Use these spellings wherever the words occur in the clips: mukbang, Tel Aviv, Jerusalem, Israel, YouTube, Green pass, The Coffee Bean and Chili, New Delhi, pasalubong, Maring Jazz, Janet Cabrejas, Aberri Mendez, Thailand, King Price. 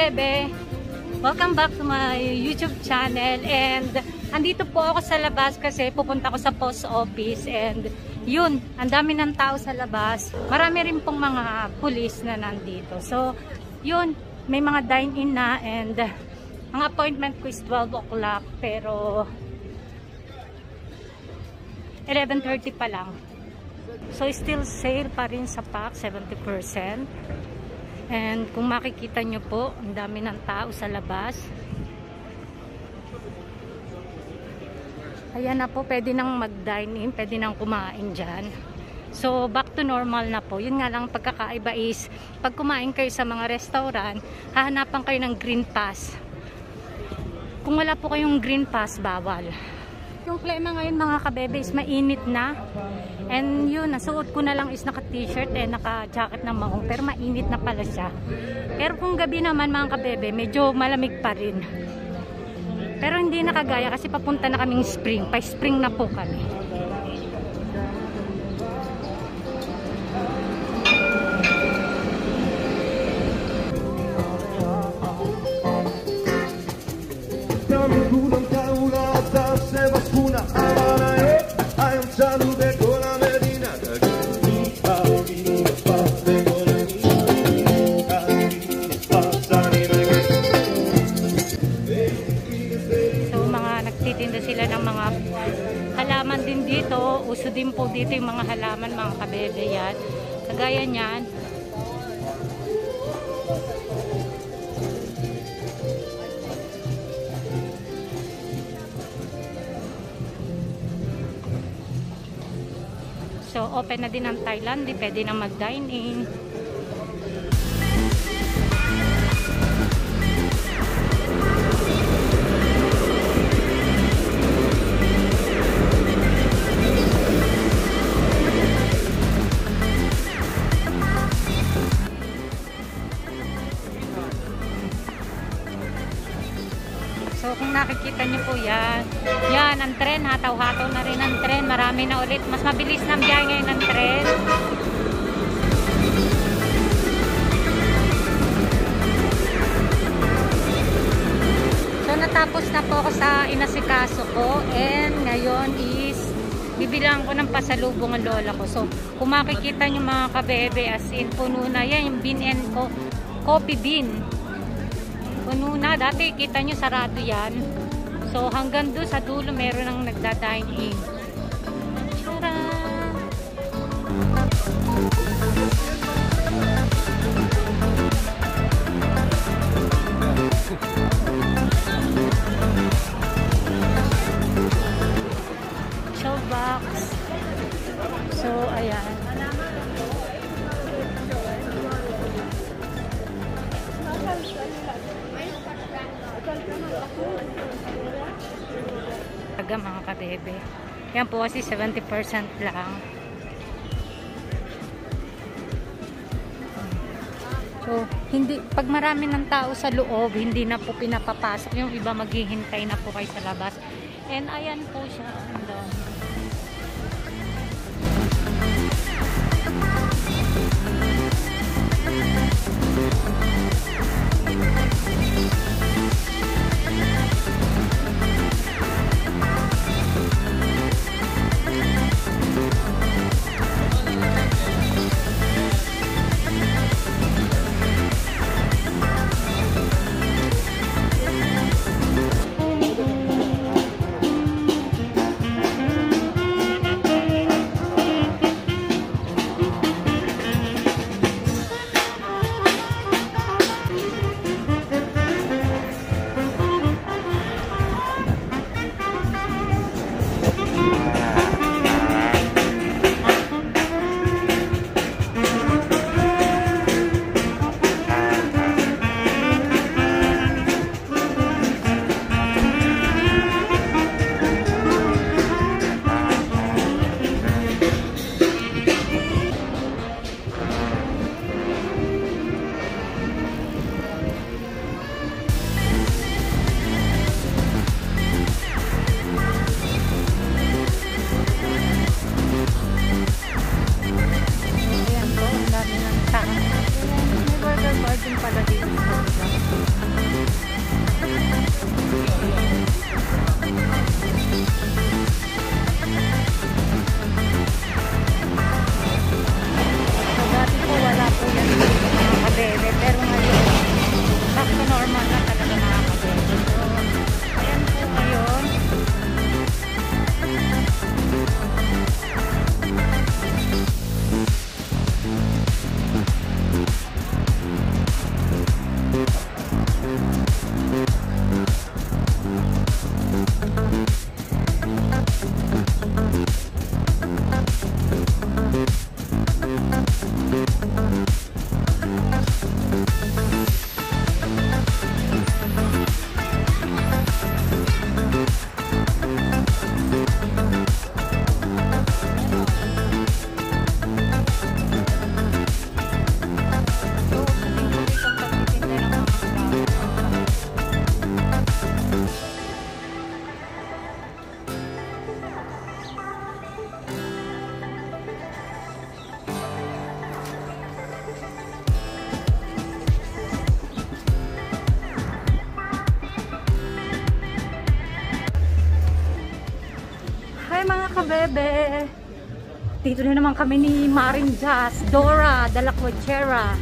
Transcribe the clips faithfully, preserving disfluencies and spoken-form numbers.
Bebe! Welcome back to my YouTube channel, and andito po ako sa labas kasi pupunta ko sa post office, and yun, ang dami ng tao sa labas. Marami rin pong mga pulis na nandito. So yun, may mga dine-in na, and ang appointment ko is twelve o'clock pero eleven thirty pa lang. So still sale pa rin sa pack, seventy percent. And kung makikita nyo po, ang dami ng tao sa labas. Ayan na po, pwede nang mag-dine-in, pwede nang kumain dyan. So, back to normal na po. Yun nga lang, pagkakaiba is, pag kumain kayo sa mga restaurant, hahanapan kayo ng green pass. Kung wala po kayong green pass, bawal. Yung klima ngayon mga kabebe is mainit na. And yun, nasuot ko na lang is naka-t-shirt and naka-jacket na mahong, pero mainit na pala siya. Pero kung gabi naman mga kabebe, medyo malamig pa rin. Pero hindi nakagaya kasi papunta na kaming spring. Pa-spring na po kami. Din po dito yung mga halaman mga kabebe, yan kagaya nyan, so open na din ang Thailand, di pwede na mag dine in. Nakikita nyo po yan. Yan, ang tren. Hataw-hataw na rin ang tren. Marami na ulit. Mas mabilis na biyahe ngayon ang tren. So, natapos na po ako sa inasikaso ko. And ngayon is bibilang ko ng pasalubong ang lola ko. So, kung makikita nyo mga kabebe, as in, puno na yan. Yung bean and co coffee bean. Puno na. Dati kita nyo sarado yan. So hanggang doon sa dulo meron ang nagda-dine-in. Tcharam! Showbox. So ayan. Mga kabebe. Yan po kasi seventy percent lang. So, hindi, pag marami ng tao sa loob, hindi na po pinapapasok. Yung iba maghihintay na po kayo sa labas. And ayan po siya. Andun. kabebe! Dito na naman kami ni Maring Jazz, Dora, Dalakwachera.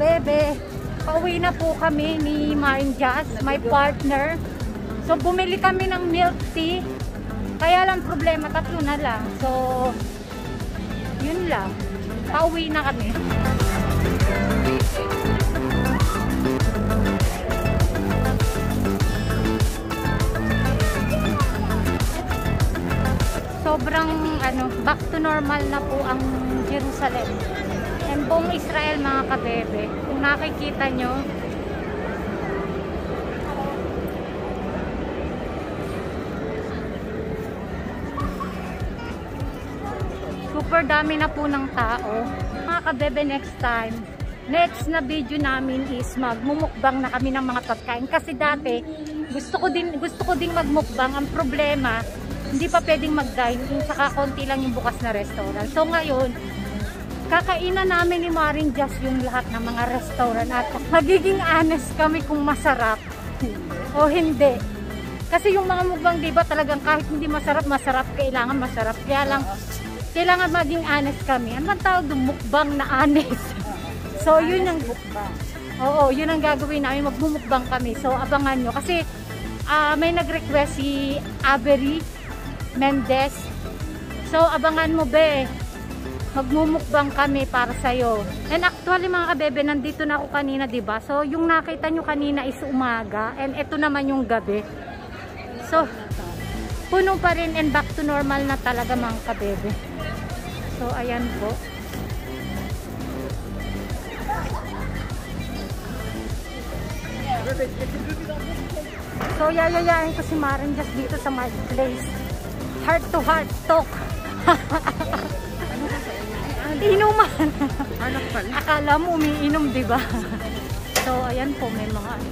Bebe, pauwi na po kami ni Maring Jazz, my partner. So bumili kami ng milk tea. Kaya lang problema, tatlo na lang. So yun lang. Pauwi na kami. Sobrang ano, back to normal na po ang Jerusalem. And buong Israel, mga kabebe, kung nakikita nyo, super dami na po ng tao. Mga kabebe, next time, next na video namin is magmumukbang na kami ng mga pagkain. Kasi dati, gusto ko din, gusto ko din magmukbang. Ang problema, hindi pa pwedeng mag-dine-in, saka konti lang yung bukas na restaurant. So ngayon, kakainan namin ni Maring Jazz yung lahat ng mga restaurant at magiging honest kami kung masarap o hindi. Kasi yung mga mukbang, diba, talagang kahit hindi masarap, masarap, kailangan masarap. Kaya lang, kailangan maging honest kami. Ano ang tawag doon? Mukbang na honest. So, yun ang mukbang. Oo, yun ang gagawin namin. Magmumukbang kami. So, abangan nyo. Kasi, uh, may nag-request si Aberri Mendez. So, abangan mo, be. Magmumukbang kami para sa'yo. And actually, mga kabebe, nandito na ako kanina, diba? So, yung nakita nyo kanina is umaga. And ito naman yung gabi. So, puno pa rin and back to normal na talaga, mga kabebe. So, ayan po. So, yayayain ko si Maring just dito sa my place. Heart to heart talk. Inuman. Anak pala. Akala mo umiinom, diba? So, ayan po, may mga ano.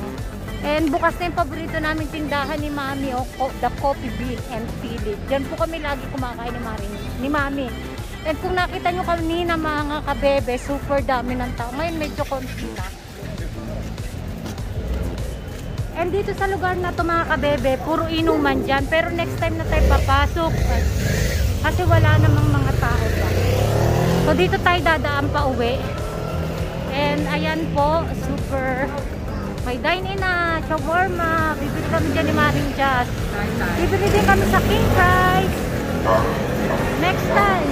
And bukas na yung paborito namin tindahan ni Mami, o oh, oh, The Coffee Bean and Chili. Diyan po kami lagi kumakain ni, Mami, ni Mami. And kung nakita nyo kanina, mga kabebe, super dami ng tao. Ngayon, medyo konti na. And dito sa lugar na to, mga kabebe, puro inuman dyan. Pero next time na tayo papasok, kasi wala namang mga tao pa. So, dito tayo dadaan pa uwi. And, ayan po, super. May dine-in na, shawarma. Bibili kami dyan ni Maring Jazz. Bibili din kami sa King Price. Next time.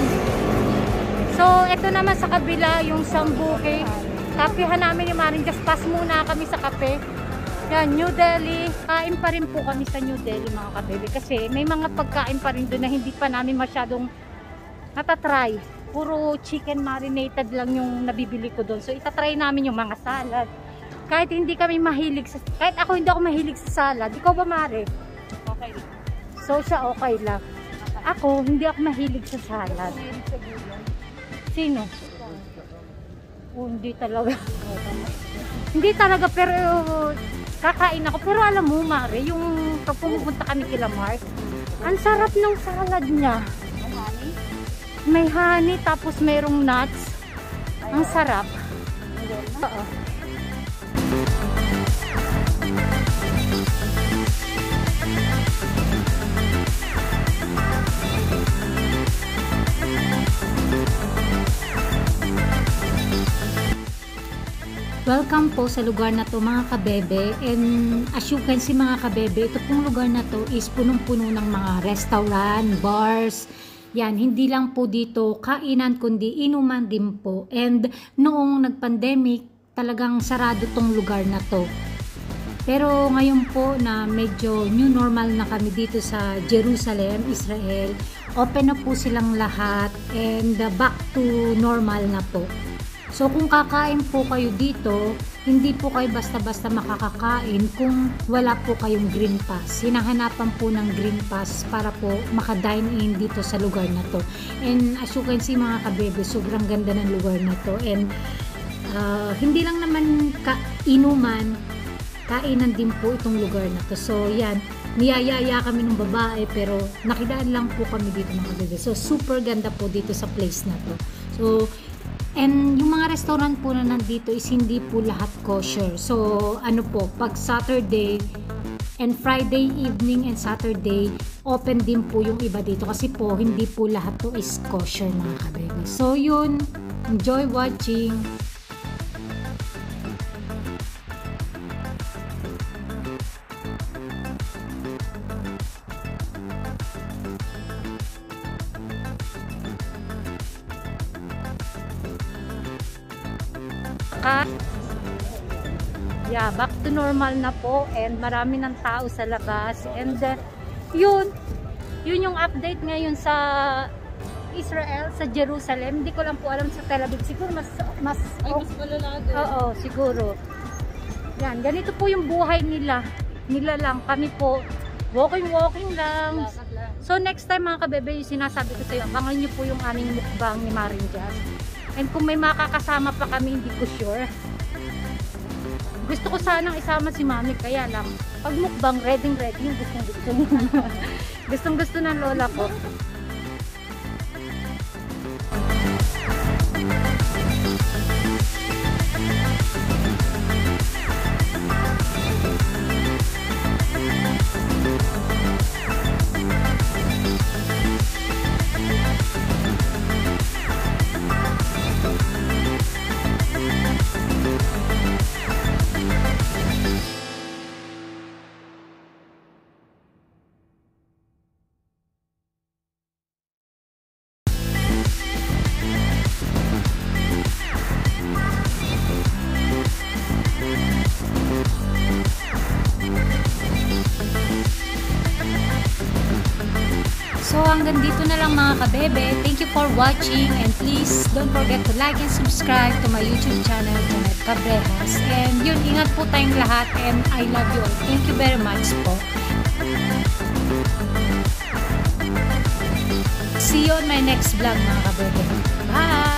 So, ito naman sa kabila, yung sambuke. Kapihan namin ni Maring Jazz. Pass muna kami sa kape. Yan, New Delhi. Kain pa rin po kami sa New Delhi, mga kabebe. Kasi may mga pagkain pa rin doon na hindi pa namin masyadong natatry. Puro chicken marinated lang yung nabibili ko doon. So, itatry namin yung mga salad. Kahit hindi kami mahilig sa... Kahit ako hindi ako mahilig sa salad. Ikaw ba, Mare? Okay. So, siya okay lang. Okay. Ako, hindi ako mahilig sa salad. Sino? Oh, hindi talaga. Hindi talaga, pero... Kakain ako. Pero alam mo, Mare, yung... Pag pumupunta kami kila Mark, Ang sarap ng salad niya. May honey, tapos mayroong nuts. Ang sarap. Oo. Welcome po sa lugar na to mga kabebe, and as you can see mga kabebe, ito pong lugar na to is punong-puno ng mga restaurant, bars. Yan, hindi lang po dito kainan kundi inuman din po, and noong nag-pandemic talagang sarado tong lugar na to. Pero ngayon po na medyo new normal na kami dito sa Jerusalem, Israel, open na po silang lahat and back to normal na po. So kung kakain po kayo dito, hindi po kayo basta-basta makakakain kung wala po kayong green pass. Hinahanapan po ng green pass para po maka-dine-in dito sa lugar na to. And as you can see mga kabebe, sobrang ganda ng lugar na to. And uh, hindi lang naman kainuman, kainan din po itong lugar na to. So yan, niyayaya kami ng babae pero nakidaan lang po kami dito mga kabebe. So super ganda po dito sa place na to. So and yung mga restaurant po na nandito is hindi po lahat kosher. So, ano po, pag Saturday and Friday evening and Saturday, open din po yung iba dito. Kasi po, hindi po lahat to is kosher mga kabebe. So, yun. Enjoy watching. Yeah, back to normal na po and marami ng tao sa labas and uh, yun yun yung update ngayon sa Israel, sa Jerusalem. Hindi ko lang po alam sa Tel Aviv, siguro mas mas oh, oo, siguro yan, ganito po yung buhay nila nila lang, kami po walking walking lang. So next time mga kabebe, yung sinasabi ko sa'yo, abangan nyo po yung aming mukbang ni Maring Jazz. And kung may makakasama pa kami, hindi ko sure. Gusto ko sanang isama si Mami, kaya lang, pag mukbang, ready ready yung gustong-gusto niya. Gustong-gusto ng lola ko. So hanggang dito na lang mga kabebe. Thank you for watching and please don't forget to like and subscribe to my YouTube channel, Janet Cabrejas. And yun, ingat po tayong lahat and I love you all. Thank you very much po. See you on my next vlog mga kabebe. Bye!